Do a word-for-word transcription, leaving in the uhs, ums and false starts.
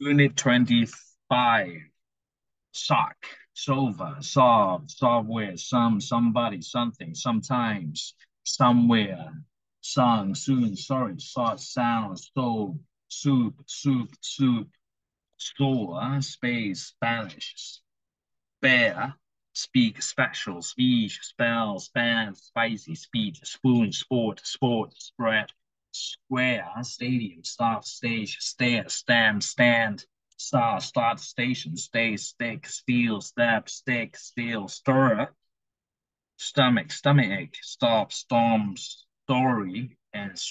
Unit twenty-five, sock, sofa, solve, software, some, somebody, something, sometimes, somewhere, song, soon, sorry, sort, sound, stove, soup, soup, soup, store, space, Spanish, bear, speak, special, speech, spell, span, spicy, speed, spoon, sport, sport, spread, square, stadium, stop, stage, stare, stand, stand, star, start, station, stay, stick, steal, step, stick, steal, stir, stomach, stomach, stop, storm, story, and